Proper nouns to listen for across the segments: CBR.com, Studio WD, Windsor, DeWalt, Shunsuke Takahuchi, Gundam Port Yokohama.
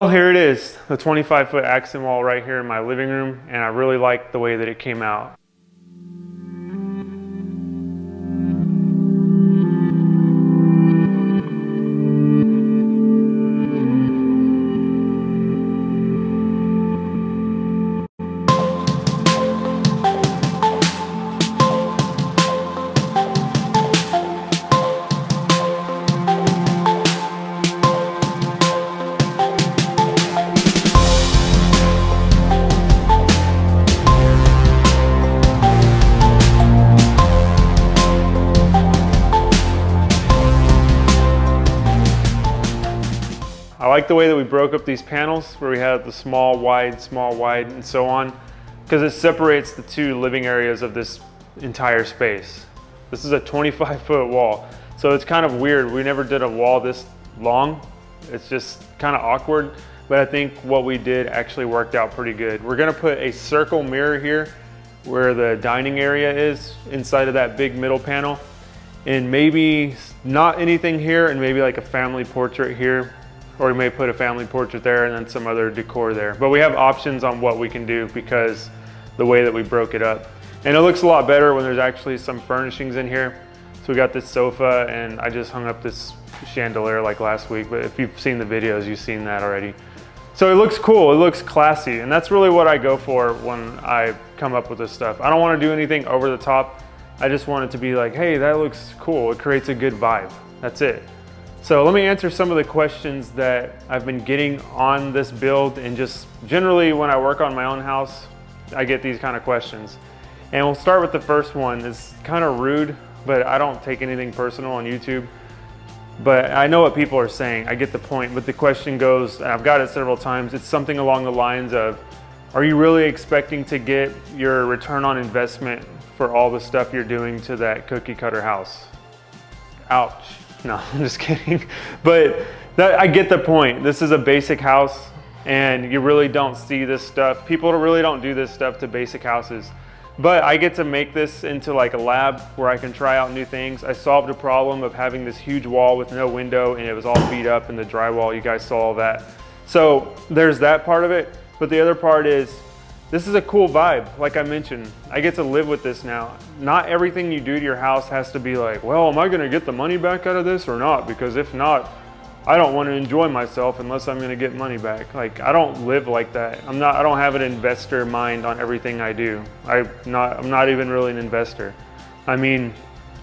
Well, here it is, the 25-foot accent wall right here in my living room, and I really like the way that it came out. I like the way that we broke up these panels where we had the small, wide, and so on, because it separates the two living areas of this entire space. This is a 25-foot wall, so it's kind of weird. We never did a wall this long. It's just kind of awkward, but I think what we did actually worked out pretty good. We're gonna put a circle mirror here where the dining area is inside of that big middle panel, and maybe not anything here, and maybe like a family portrait here. Or we may put a family portrait there and then some other decor there. But we have options on what we can do because the way that we broke it up. And it looks a lot better when there's actually some furnishings in here. So we got this sofa, and I just hung up this chandelier like last week, but if you've seen the videos, you've seen that already. So it looks cool, it looks classy, and that's really what I go for when I come up with this stuff. I don't want to do anything over the top. I just want it to be like, hey, that looks cool. It creates a good vibe, that's it. So let me answer some of the questions that I've been getting on this build, and just generally when I work on my own house, I get these kind of questions. And we'll start with the first one. It's kind of rude, but I don't take anything personal on YouTube. But I know what people are saying, I get the point, but the question goes, and I've got it several times, it's something along the lines of, are you really expecting to get your return on investment for all the stuff you're doing to that cookie cutter house? Ouch. No, I'm just kidding. But I get the point. This is a basic house, and you really don't see this stuff. People really don't do this stuff to basic houses. But I get to make this into like a lab where I can try out new things. I solved a problem of having this huge wall with no window, and it was all beat up in the drywall. You guys saw all that. So there's that part of it. But the other part is, this is a cool vibe, like I mentioned. I get to live with this now. Not everything you do to your house has to be like, well, am I gonna get the money back out of this or not? Because if not, I don't wanna enjoy myself unless I'm gonna get money back. Like, I don't live like that. I don't have an investor mind on everything I do. I'm not even really an investor. I mean,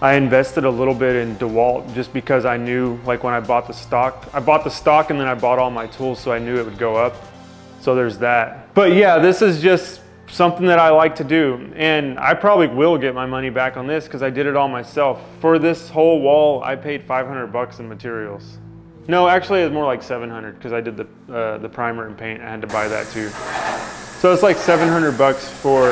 I invested a little bit in DeWalt just because I knew, like when I bought the stock and then I bought all my tools, so I knew it would go up. So there's that. But yeah, this is just something that I like to do. And I probably will get my money back on this because I did it all myself. For this whole wall, I paid 500 bucks in materials. No, actually it's more like 700 because I did the primer and paint. I had to buy that too. So it's like 700 bucks for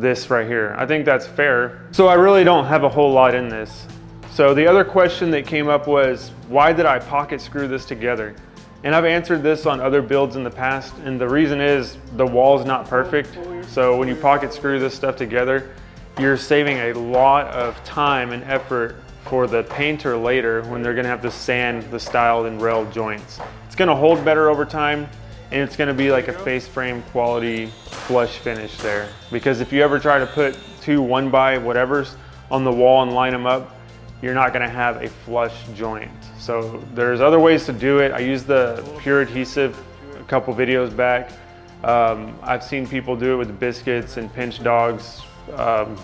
this right here. I think that's fair. So I really don't have a whole lot in this. So the other question that came up was, why did I pocket screw this together? And I've answered this on other builds in the past, and the reason is the wall's not perfect. So when you pocket screw this stuff together, you're saving a lot of time and effort for the painter later when they're gonna have to sand the styled and railed joints. It's gonna hold better over time, and it's gonna be like a face frame quality flush finish there. Because if you ever try to put 2 1-by whatevers on the wall and line them up, you're not gonna have a flush joint. So there's other ways to do it. I used the Pure Adhesive a couple videos back. I've seen people do it with biscuits and pinch dogs,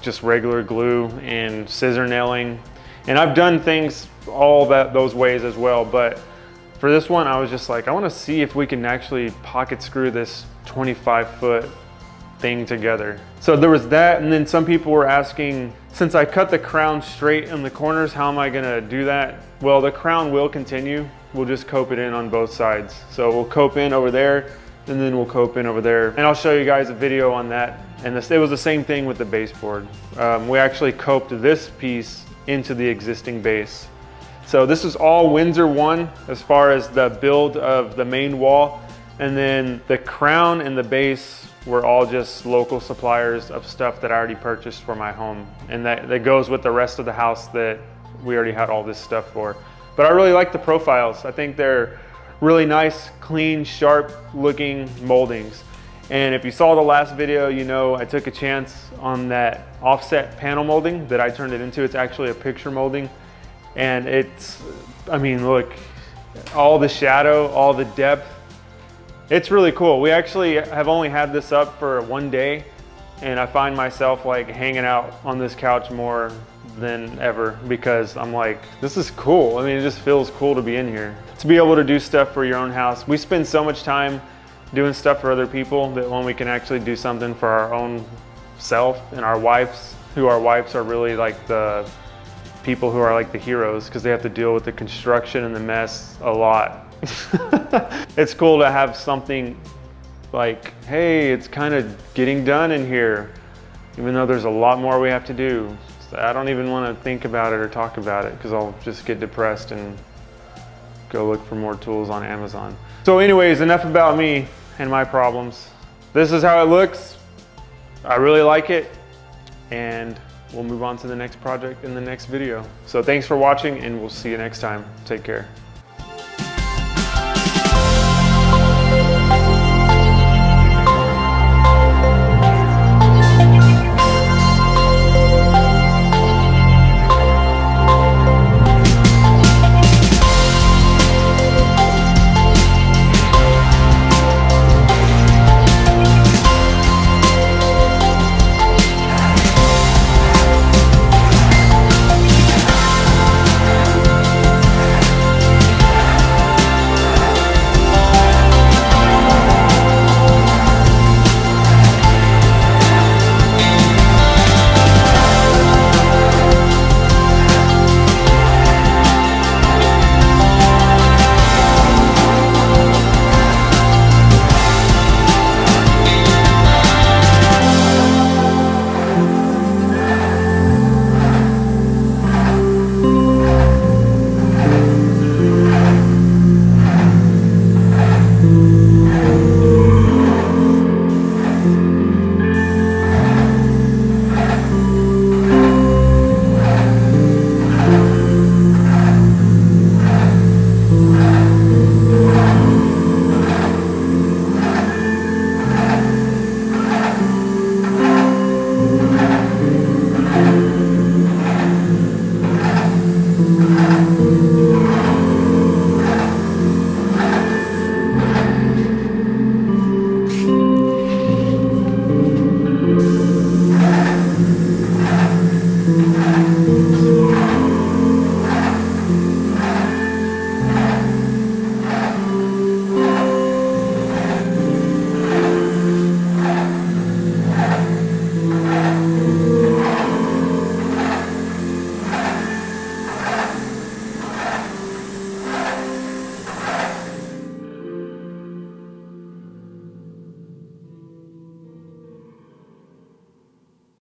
just regular glue and scissor nailing. And I've done things all those ways as well. But for this one, I was just like, I wanna see if we can actually pocket screw this 25-foot thing together. So there was that, and then some people were asking, since I cut the crown straight in the corners, how am I gonna do that? Well, the crown will continue. We'll just cope it in on both sides. So we'll cope in over there, and then we'll cope in over there. And I'll show you guys a video on that. And it was the same thing with the baseboard. We actually coped this piece into the existing base. So this is all Windsor 1 as far as the build of the main wall. And then the crown and the base were all just local suppliers of stuff that I already purchased for my home. And that goes with the rest of the house that we already had all this stuff for. But I really like the profiles. I think they're really nice, clean, sharp looking moldings. And if you saw the last video, you know I took a chance on that offset panel molding that I turned it into. It's actually a picture molding. And it's, I mean, look, all the shadow, all the depth, it's really cool. We actually have only had this up for one day, and I find myself like hanging out on this couch more than ever because I'm like, this is cool. I mean, it just feels cool to be in here. To be able to do stuff for your own house. We spend so much time doing stuff for other people that when we can actually do something for our own self and our wives, who our wives are really like the people who are like the heroes because they have to deal with the construction and the mess a lot. It's cool to have something like, hey, it's kind of getting done in here, even though there's a lot more we have to do. So I don't even want to think about it or talk about it because I'll just get depressed and go look for more tools on Amazon. So anyways, enough about me and my problems. This is how it looks. I really like it, and we'll move on to the next project in the next video. So thanks for watching, and we'll see you next time. Take care.